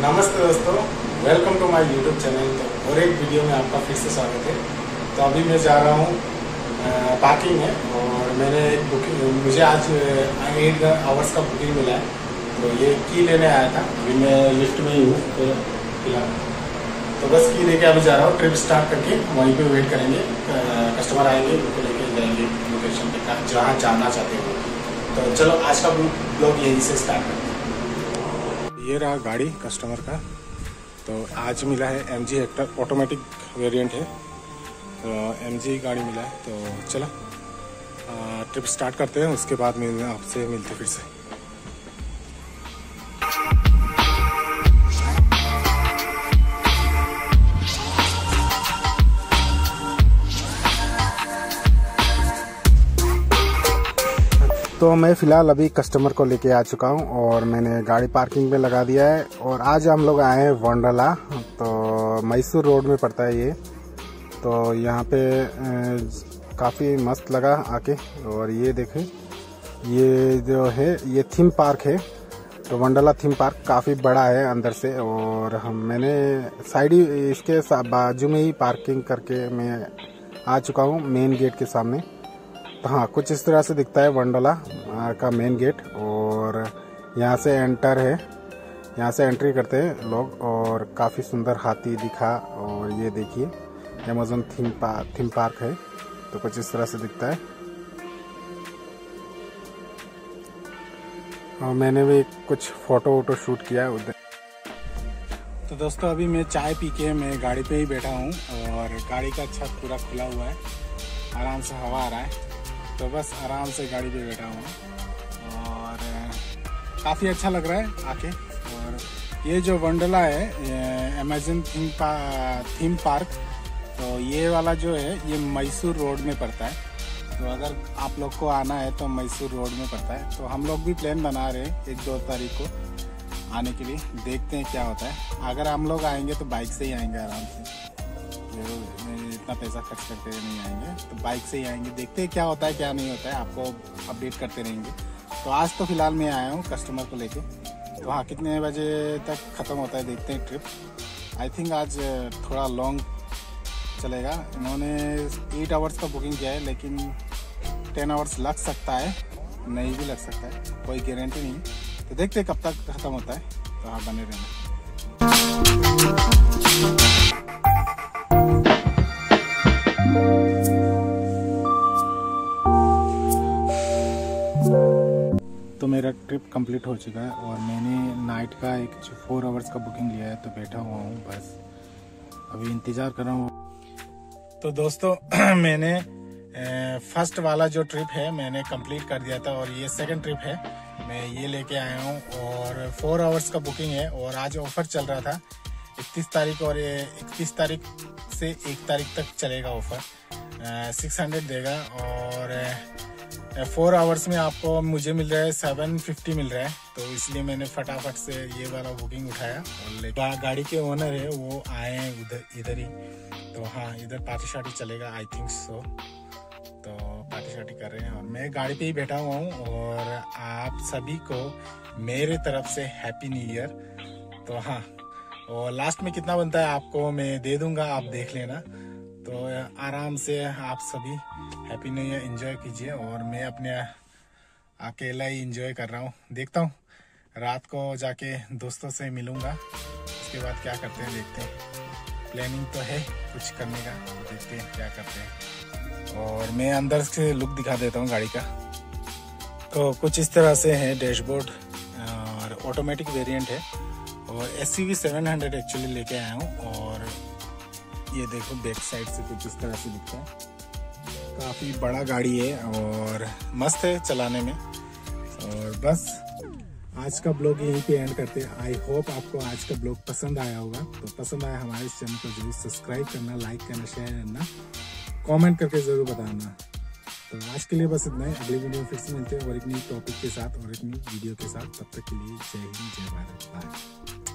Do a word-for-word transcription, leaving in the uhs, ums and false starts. नमस्ते दोस्तों, welcome to my YouTube channel. तो और एक वीडियो में आपका फिर से स्वागत है। तो अभी मैं जा रहा हूँ पार्किंग में और मैंने एक बुकिंग, मुझे आज एट आवर्स का बुकिंग मिला है। तो ये की लेने आया था, अभी मैं लिफ्ट में ही हूँ फिलहाल। तो बस की लेके अभी जा रहा हूँ, ट्रिप स्टार्ट करके वहीं पर वेट करेंगे, कस्टमर आएंगे उनको लेके जाएंगे लोकेशन पे का जहाँ जाना चाहते हो। तो चलो आज का ब्लॉग यहीं से स्टार्ट करते हैं। ये रहा गाड़ी कस्टमर का। तो आज मिला है M G Hector, automatic variant है। तो एम जी गाड़ी मिला है, तो चलो ट्रिप स्टार्ट करते हैं, उसके बाद मिल आपसे मिलते फिर से। तो मैं फ़िलहाल अभी कस्टमर को लेके आ चुका हूँ और मैंने गाड़ी पार्किंग में लगा दिया है। और आज हम लोग आए हैं वंडरला, तो मैसूर रोड में पड़ता है ये। तो यहाँ पे काफ़ी मस्त लगा आके। और ये देखें, ये जो है ये थीम पार्क है। तो वंडरला थीम पार्क काफ़ी बड़ा है अंदर से। और हम मैंने साइड ही इसके बाजू में ही पार्किंग करके मैं आ चुका हूँ मेन गेट के सामने। हाँ, कुछ इस तरह से दिखता है वंडरला का मेन गेट। और यहाँ से एंटर है, यहाँ से एंट्री करते हैं लोग। और काफ़ी सुंदर हाथी दिखा। और ये देखिए Amazon theme park theme park है। तो कुछ इस तरह से दिखता है। और मैंने भी कुछ फ़ोटो वोटो शूट किया उधर। तो दोस्तों अभी मैं चाय पी के मैं गाड़ी पे ही बैठा हूँ और गाड़ी का छत पूरा खुला हुआ है, आराम से हवा आ रहा है। तो बस आराम से गाड़ी पे बैठा हूँ और काफ़ी अच्छा लग रहा है आके। और ये जो वंडरला है अमेजन थीम पा थीम पार्क, तो ये वाला जो है ये मैसूर रोड में पड़ता है। तो अगर आप लोग को आना है तो मैसूर रोड में पड़ता है। तो हम लोग भी प्लान बना रहे हैं एक दो तारीख को आने के लिए, देखते हैं क्या होता है। अगर हम लोग आएंगे तो बाइक से ही आएंगे, आराम से इतना पैसा खर्च करते नहीं आएंगे, तो बाइक से ही आएंगे। देखते हैं क्या होता है क्या नहीं होता है, आपको अपडेट करते रहेंगे। तो आज तो फिलहाल मैं आया हूँ कस्टमर को लेके। तो हाँ, कितने बजे तक ख़त्म होता है देखते हैं ट्रिप। आई थिंक आज थोड़ा लॉन्ग चलेगा। इन्होंने एट आवर्स का बुकिंग किया है, लेकिन टेन आवर्स लग सकता है, नहीं भी लग सकता है, कोई गारंटी नहीं। तो देखते हैं कब तक ख़त्म होता है। तो हाँ, बने रहना। तो मेरा ट्रिप कंप्लीट हो चुका है और मैंने नाइट का एक फोर आवर्स का बुकिंग लिया है। तो बैठा हुआ हूँ, बस अभी इंतज़ार कर रहा हूँ। तो दोस्तों मैंने फर्स्ट वाला जो ट्रिप है मैंने कंप्लीट कर दिया था और ये सेकंड ट्रिप है, मैं ये लेके आया हूँ। और फोर आवर्स का बुकिंग है और आज ऑफ़र चल रहा था इकतीस तारीख और इकतीस तारीख से एक तारीख तक चलेगा ऑफ़र। सिक्स हंड्रेड देगा और फोर आवर्स में आपको मुझे मिल रहा है सेवन फिफ्टी मिल रहा है। तो इसलिए मैंने फटाफट से ये वाला बुकिंग उठाया। और गाड़ी के ओनर है वो आए हैं उधर इधर ही। तो हाँ, इधर पार्टी शार्टी चलेगा आई थिंक सो। तो पार्टी शार्टी कर रहे हैं और मैं गाड़ी पे ही बैठा हुआ हूँ। और आप सभी को मेरे तरफ से हैप्पी न्यू ईयर। तो हाँ, और लास्ट में कितना बनता है आपको मैं दे दूँगा, आप देख लेना। तो आराम से आप सभी हैप्पी न्यू ईयर एंजॉय कीजिए। और मैं अपने अकेला ही एंजॉय कर रहा हूँ। देखता हूँ रात को जाके दोस्तों से मिलूँगा, उसके बाद क्या करते हैं देखते हैं। प्लानिंग तो है कुछ करने का, देखते हैं क्या करते हैं। और मैं अंदर से लुक दिखा देता हूँ गाड़ी का। तो कुछ इस तरह से है डैशबोर्ड और ऑटोमेटिक वेरिएंट है। और S U V seven hundred actually लेके आया हूँ। और ये देखो बैक साइड से कुछ इस तरह से दिखता है। काफ़ी बड़ा गाड़ी है और मस्त है चलाने में। और बस आज का ब्लॉग यहीं पे एंड करते हैं। आई होप आपको आज का ब्लॉग पसंद आया होगा। तो पसंद आया हमारे इस चैनल को जरूर सब्सक्राइब करना, लाइक करना, शेयर करना, कमेंट करके ज़रूर बताना। तो आज के लिए बस इतना ही। अगले वीडियो में फिर से मिलते हैं और एक नई टॉपिक के साथ और एक नई वीडियो के साथ। तब तक के लिए जय हिंद, जय भारत, बाय।